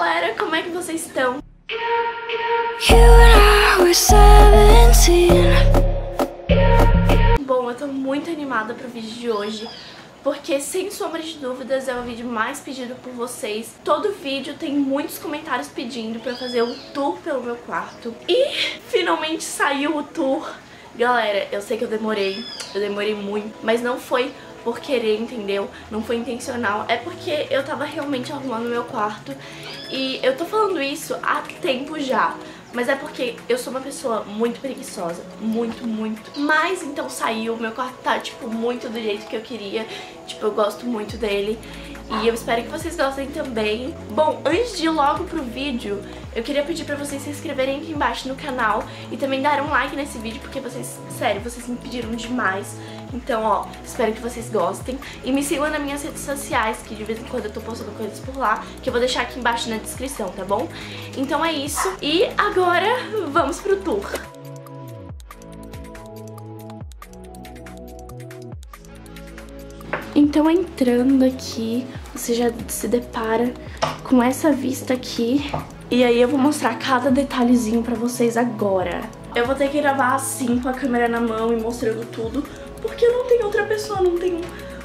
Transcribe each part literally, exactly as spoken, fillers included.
galera, como é que vocês estão? Bom, eu tô muito animada pro vídeo de hoje, porque sem sombra de dúvidas é o vídeo mais pedido por vocês. Todo vídeo tem muitos comentários pedindo pra eu fazer um tour pelo meu quarto. E finalmente saiu o tour. Galera, eu sei que eu demorei, eu demorei muito, mas não foi por querer, entendeu? Não foi intencional, é porque eu tava realmente arrumando meu quarto. E eu tô falando isso há tempo já, mas é porque eu sou uma pessoa muito preguiçosa, muito, muito. Mas então saiu, meu quarto tá, tipo, muito do jeito que eu queria. Tipo, eu gosto muito dele e eu espero que vocês gostem também. Bom, antes de ir logo pro vídeo, eu queria pedir pra vocês se inscreverem aqui embaixo no canal e também dar um like nesse vídeo, porque vocês, sério, vocês me pediram demais. Então, ó, espero que vocês gostem. E me sigam nas minhas redes sociais, que de vez em quando eu tô postando coisas por lá, que eu vou deixar aqui embaixo na descrição, tá bom? Então é isso. E agora, vamos pro tour. Então, entrando aqui, você já se depara com essa vista aqui. E aí eu vou mostrar cada detalhezinho pra vocês agora. Eu vou ter que gravar assim, com a câmera na mão e mostrando tudo, porque não tem outra pessoa, não tem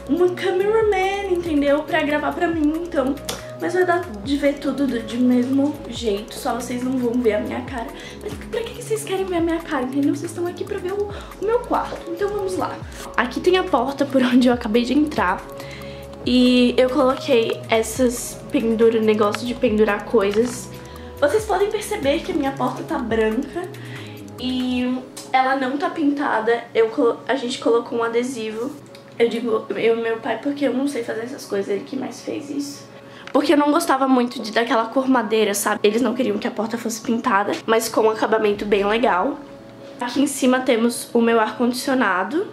uma cameraman, entendeu? Pra gravar pra mim, então... Mas vai dar de ver tudo do, de mesmo jeito, só vocês não vão ver a minha cara. Mas pra que vocês querem ver a minha cara, entendeu? Vocês estão aqui pra ver o, o meu quarto, então vamos lá. Aqui tem a porta por onde eu acabei de entrar. E eu coloquei essas penduras, negócio de pendurar coisas. Vocês podem perceber que a minha porta tá branca e ela não tá pintada. Eu, a gente colocou um adesivo. Eu digo eu e meu pai porque eu não sei fazer essas coisas, ele que mais fez isso. Porque eu não gostava muito de, daquela cor madeira, sabe? Eles não queriam que a porta fosse pintada, mas com um acabamento bem legal. Aqui em cima temos o meu ar-condicionado.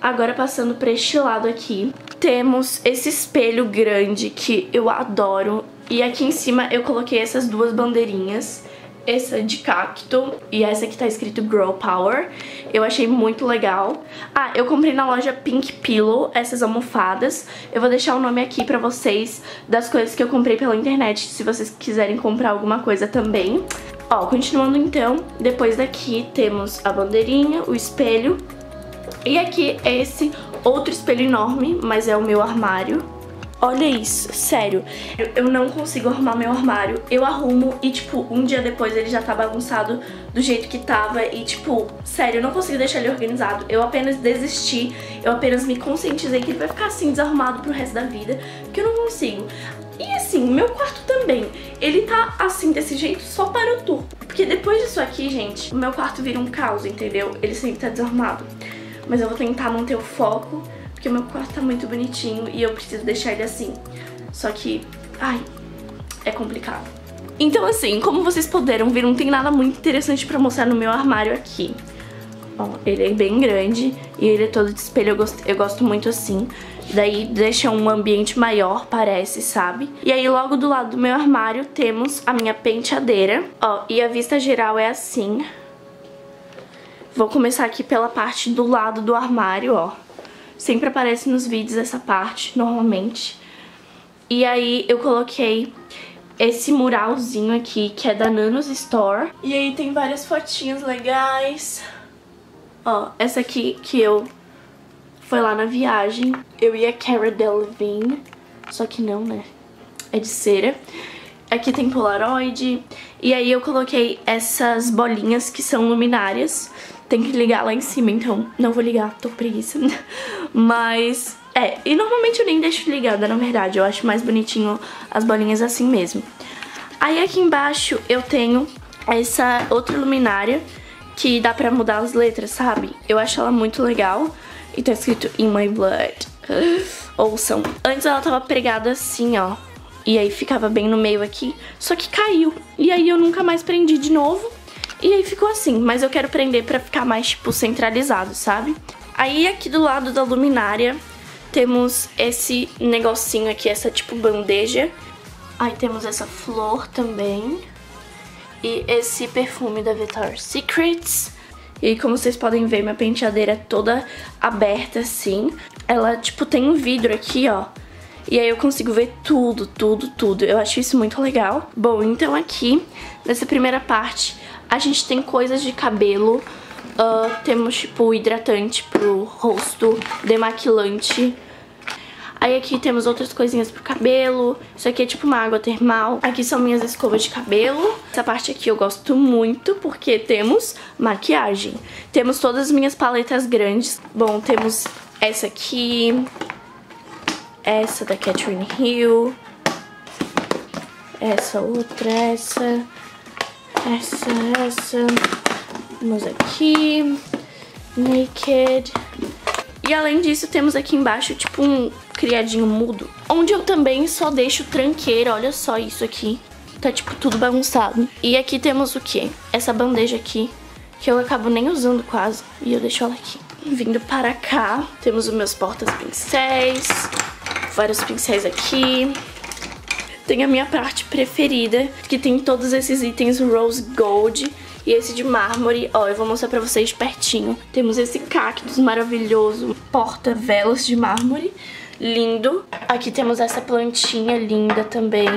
Agora passando para este lado aqui, temos esse espelho grande que eu adoro. E aqui em cima eu coloquei essas duas bandeirinhas. Essa de cacto e essa que tá escrito Grow Power. Eu achei muito legal. Ah, eu comprei na loja Pink Pillow essas almofadas. Eu vou deixar o nome aqui pra vocês das coisas que eu comprei pela internet, se vocês quiserem comprar alguma coisa também. Ó, continuando então, depois daqui temos a bandeirinha, o espelho. E aqui é esse outro espelho enorme, mas é o meu armário. Olha isso, sério, eu não consigo arrumar meu armário. Eu arrumo e, tipo, um dia depois ele já tá bagunçado do jeito que tava. E, tipo, sério, eu não consigo deixar ele organizado. Eu apenas desisti, eu apenas me conscientizei que ele vai ficar assim, desarrumado pro resto da vida, porque eu não consigo. E assim, meu quarto também, ele tá assim, desse jeito, só para o tour. Porque depois disso aqui, gente, o meu quarto vira um caos, entendeu? Ele sempre tá desarrumado. Mas eu vou tentar manter o foco, porque meu quarto tá muito bonitinho e eu preciso deixar ele assim. Só que, ai, é complicado. Então assim, como vocês puderam ver, não tem nada muito interessante pra mostrar no meu armário aqui. Ó, ele é bem grande e ele é todo de espelho, eu gosto, eu gosto muito assim. Daí deixa um ambiente maior, parece, sabe? E aí logo do lado do meu armário temos a minha penteadeira. Ó, e a vista geral é assim. Vou começar aqui pela parte do lado do armário, ó. Sempre aparece nos vídeos essa parte, normalmente. E aí eu coloquei esse muralzinho aqui, que é da Nanos Store. E aí tem várias fotinhas legais. Ó, essa aqui que eu... Foi lá na viagem. Eu ia Cara Delevingne. Só que não, né? É de cera. Aqui tem Polaroid. E aí eu coloquei essas bolinhas que são luminárias. Tem que ligar lá em cima, então não vou ligar, tô preguiça. Mas, é, e normalmente eu nem deixo ligada, na verdade. Eu acho mais bonitinho as bolinhas assim mesmo. Aí aqui embaixo eu tenho essa outra luminária que dá pra mudar as letras, sabe? Eu acho ela muito legal. E tá escrito In My Blood. Ouçam. Antes ela tava pregada assim, ó. E aí ficava bem no meio aqui, só que caiu. E aí eu nunca mais prendi de novo. E aí ficou assim, mas eu quero prender pra ficar mais, tipo, centralizado, sabe? Aí aqui do lado da luminária temos esse negocinho aqui, essa tipo bandeja. Aí temos essa flor também. E esse perfume da Victoria's Secrets. E como vocês podem ver, minha penteadeira é toda aberta assim. Ela, tipo, tem um vidro aqui, ó. E aí eu consigo ver tudo, tudo, tudo. Eu acho isso muito legal. Bom, então aqui, nessa primeira parte, a gente tem coisas de cabelo. Uh, temos, tipo, hidratante pro rosto, demaquilante. Aí aqui temos outras coisinhas pro cabelo. Isso aqui é tipo uma água termal. Aqui são minhas escovas de cabelo. Essa parte aqui eu gosto muito porque temos maquiagem. Temos todas as minhas paletas grandes. Bom, temos essa aqui. Essa da Catherine Hill. Essa outra, essa. Essa, essa. Temos aqui. Naked. E além disso, temos aqui embaixo tipo um criadinho mudo, onde eu também só deixo tranqueira. Olha só isso aqui. Tá tipo tudo bagunçado. E aqui temos o quê? Essa bandeja aqui, que eu acabo nem usando quase. E eu deixo ela aqui. Vindo para cá, temos os meus portas-pincéis. Vários pincéis aqui. Tem a minha parte preferida, que tem todos esses itens rose gold. E esse de mármore, ó, eu vou mostrar pra vocês pertinho. Temos esse cactus maravilhoso, porta-velas de mármore, lindo. Aqui temos essa plantinha linda também.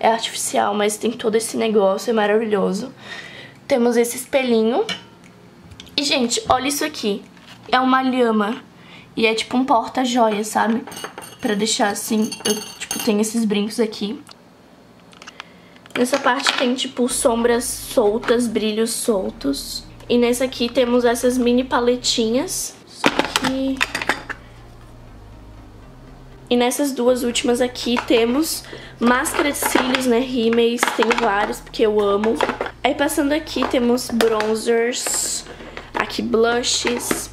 É artificial, mas tem todo esse negócio, é maravilhoso. Temos esse espelhinho. E, gente, olha isso aqui. É uma lhama. E é tipo um porta-joia, sabe? Pra deixar assim, eu, tipo, tenho esses brincos aqui. Nessa parte tem, tipo, sombras soltas, brilhos soltos. E nessa aqui temos essas mini paletinhas. Isso aqui. E nessas duas últimas aqui temos máscara de cílios, né, rímeis. Tem vários, porque eu amo. Aí passando aqui temos bronzers. Aqui blushes,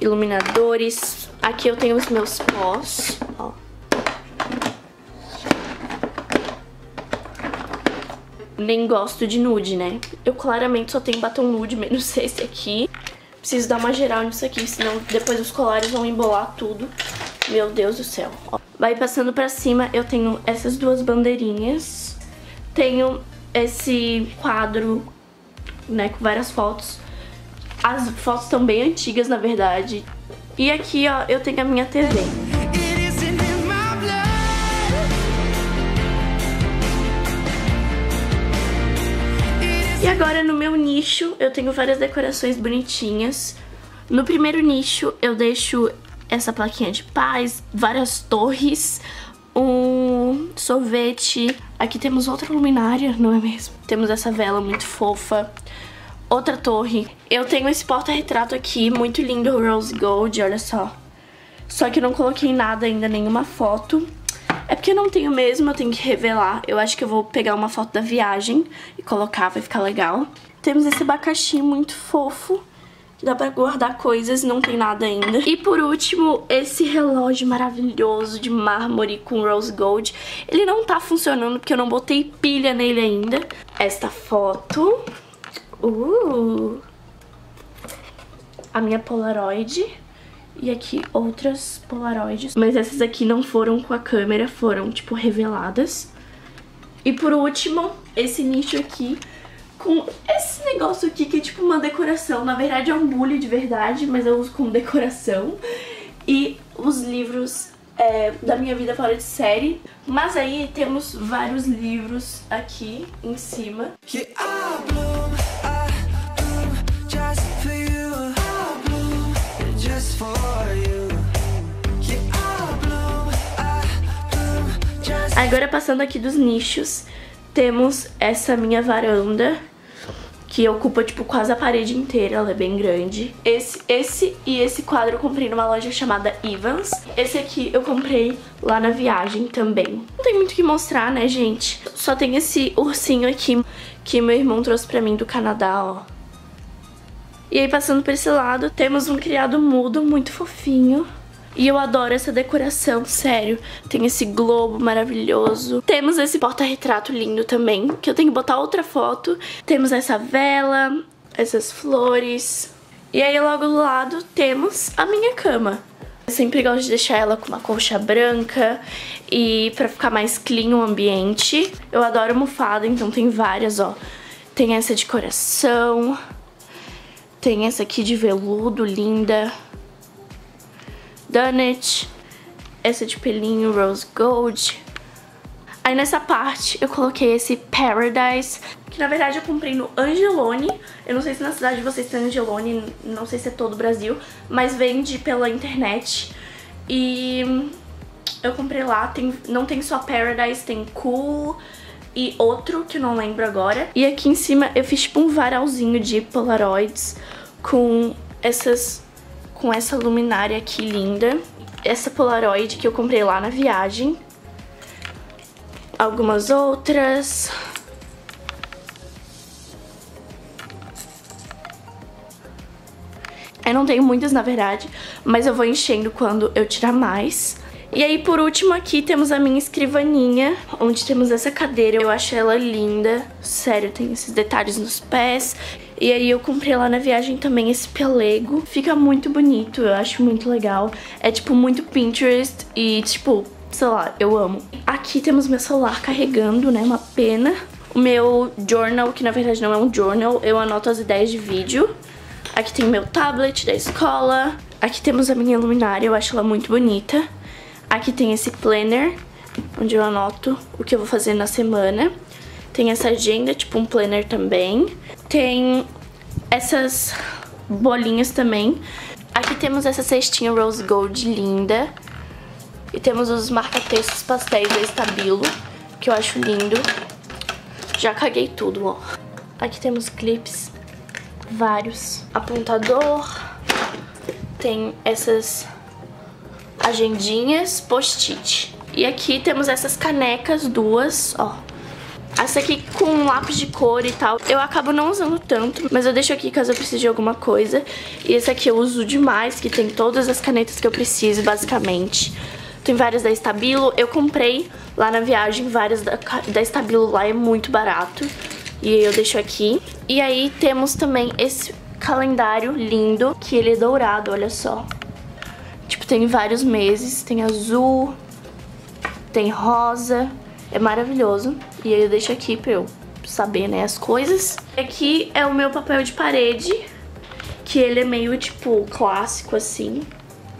iluminadores. Aqui eu tenho os meus pós, ó. Nem gosto de nude, né? Eu claramente só tenho batom nude, menos esse aqui. Preciso dar uma geral nisso aqui, senão depois os colares vão embolar tudo. Meu Deus do céu. Vai passando pra cima, eu tenho essas duas bandeirinhas. Tenho esse quadro, né, com várias fotos. As fotos estão bem antigas, na verdade. E aqui, ó, eu tenho a minha T V. E agora no meu nicho eu tenho várias decorações bonitinhas. No primeiro nicho eu deixo essa plaquinha de paz, várias torres, um sorvete. Aqui temos outra luminária, não é mesmo? Temos essa vela muito fofa. Outra torre. Eu tenho esse porta-retrato aqui, muito lindo, rose gold, olha só. Só que eu não coloquei nada ainda, nenhuma foto. É porque eu não tenho mesmo, eu tenho que revelar. Eu acho que eu vou pegar uma foto da viagem e colocar, vai ficar legal. Temos esse abacaxi muito fofo, que dá pra guardar coisas, não tem nada ainda. E por último, esse relógio maravilhoso de mármore com rose gold. Ele não tá funcionando porque eu não botei pilha nele ainda. Esta foto. Uh! A minha Polaroid. E aqui outras Polaroids. Mas essas aqui não foram com a câmera, foram, tipo, reveladas. E por último, esse nicho aqui com esse negócio aqui que é tipo uma decoração. Na verdade é um bule de verdade, mas eu uso como decoração. E os livros é, da minha vida fora de série. Mas aí temos vários livros aqui em cima. Que agora passando aqui dos nichos, temos essa minha varanda, que ocupa tipo quase a parede inteira, ela é bem grande. Esse, esse e esse quadro eu comprei numa loja chamada Evans. Esse aqui eu comprei lá na viagem também. Não tem muito o que mostrar, né, gente? Só tem esse ursinho aqui que meu irmão trouxe pra mim do Canadá, ó. E aí passando por esse lado, temos um criado mudo muito fofinho. E eu adoro essa decoração, sério. Tem esse globo maravilhoso. Temos esse porta-retrato lindo também, que eu tenho que botar outra foto. Temos essa vela, essas flores. E aí logo do lado temos a minha cama. Eu sempre gosto de deixar ela com uma colcha branca e pra ficar mais clean o ambiente. Eu adoro almofada, então tem várias, ó. Tem essa de coração. Tem essa aqui de veludo, linda. Done it. essa de pelinho Rose Gold. Aí nessa parte eu coloquei esse Paradise, que na verdade eu comprei no Angelone. Eu não sei se na cidade de vocês tem Angelone, não sei se é todo o Brasil, mas vende pela internet. E eu comprei lá, tem, não tem só Paradise, tem Cool e outro que eu não lembro agora. E aqui em cima eu fiz tipo um varalzinho de Polaroids com essas, com essa luminária aqui linda. Essa Polaroid que eu comprei lá na viagem. Algumas outras. Eu não tenho muitas, na verdade, mas eu vou enchendo quando eu tirar mais. E aí, por último, aqui temos a minha escrivaninha, onde temos essa cadeira. Eu acho ela linda. Sério, tem esses detalhes nos pés. E aí eu comprei lá na viagem também esse pelego. Fica muito bonito, eu acho muito legal. É, tipo, muito Pinterest e, tipo... sei lá, eu amo. Aqui temos meu celular carregando, né, uma pena. O meu journal, que na verdade não é um journal, eu anoto as ideias de vídeo. Aqui tem meu tablet da escola. Aqui temos a minha luminária, eu acho ela muito bonita. Aqui tem esse planner, onde eu anoto o que eu vou fazer na semana. Tem essa agenda, tipo um planner também. Tem essas bolinhas também. Aqui temos essa cestinha Rose Gold linda. E temos os marca-textos pastéis da Estabilo, que eu acho lindo. Já caguei tudo, ó. Aqui temos clips, vários. Apontador. Tem essas agendinhas, post-it. E aqui temos essas canecas, duas, ó. Essa aqui com um lápis de cor e tal. Eu acabo não usando tanto, mas eu deixo aqui caso eu precise de alguma coisa. E esse aqui eu uso demais, que tem todas as canetas que eu preciso, basicamente. Tem várias da Estabilo. Eu comprei lá na viagem várias da, da Estabilo. Lá é muito barato. E eu deixo aqui. E aí temos também esse calendário lindo, que ele é dourado, olha só. Tipo, tem vários meses. Tem azul, tem rosa. É maravilhoso. E aí eu deixo aqui pra eu saber, né, as coisas. Aqui é o meu papel de parede, que ele é meio, tipo, clássico, assim.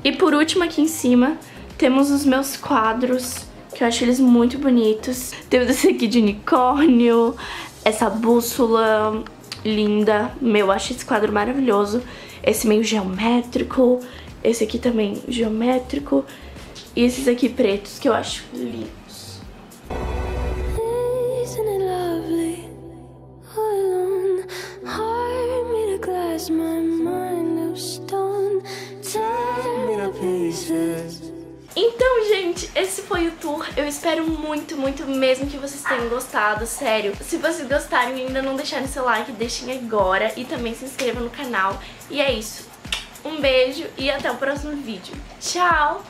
E por último, aqui em cima... temos os meus quadros, que eu acho eles muito bonitos. Temos esse aqui de unicórnio, essa bússola linda. Meu, eu acho esse quadro maravilhoso. Esse meio geométrico, esse aqui também geométrico. E esses aqui pretos, que eu acho lindos. Então, gente, esse foi o tour. Eu espero muito, muito mesmo que vocês tenham gostado, sério. Se vocês gostaram e ainda não deixaram seu like, deixem agora. E também se inscrevam no canal. E é isso. Um beijo e até o próximo vídeo. Tchau!